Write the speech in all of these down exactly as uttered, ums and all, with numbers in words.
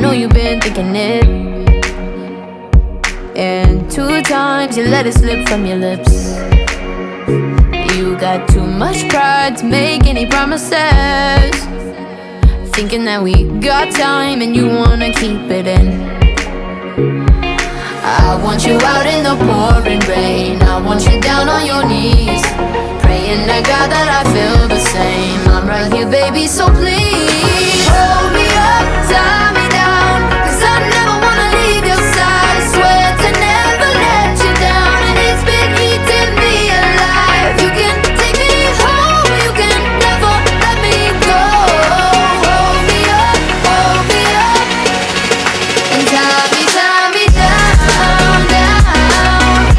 know you've been thinking it. And two times you let it slip from your lips. You got too much pride to make any promises, thinking that we got time and you wanna keep it in. I want you out in the pouring rain, I want you down on your knees, praying to God that I feel the same. I'm right here, baby, so please hold me up, tie me down, cause I never wanna leave your side. I swear to never let you down, and it's been eating me alive. You can take me home, you can never let me go. Hold me up, hold me up, and tie me, tie me down, down,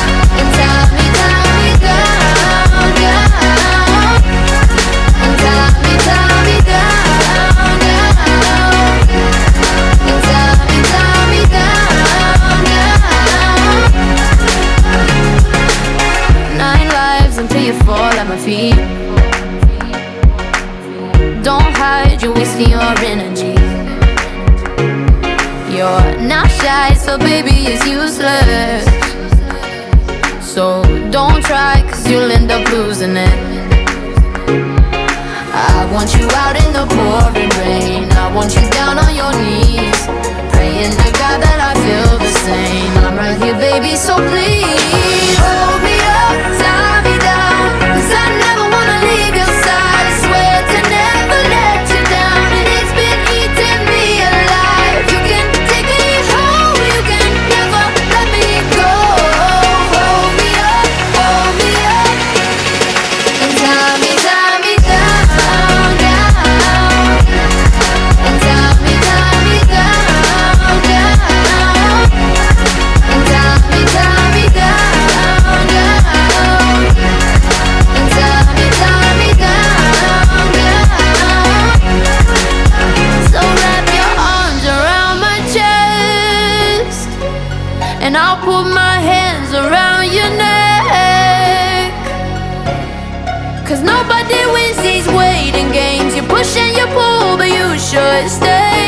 and tie me, tie me down, down, and tie me, tie me down, down, and tie me, tie me down, down. Nine lives until you fall at my feet. Don't hide, you're wasting your energy. You're not shy, so baby, it's useless. So don't try, cause you'll end up losing it. I want you out in the pouring rain, I want you down on your knees, praying to God that I feel the same. I'm right here, baby, so please hold me up, tie me down, cause I never wanna leave your side. I swear to never let you down, and it's been eating me alive. You can take me home, you can never let me go. Hold me up, hold me up, and tie me, tie me down, down, and tie me, tie me down, down, and tie me, tie me down, down, and tie me, tie me down, down. So wrap your arms around my chest, and I'll put my hands around your neck. Cause nobody wins these waiting games. You push and you pull, but you should stay.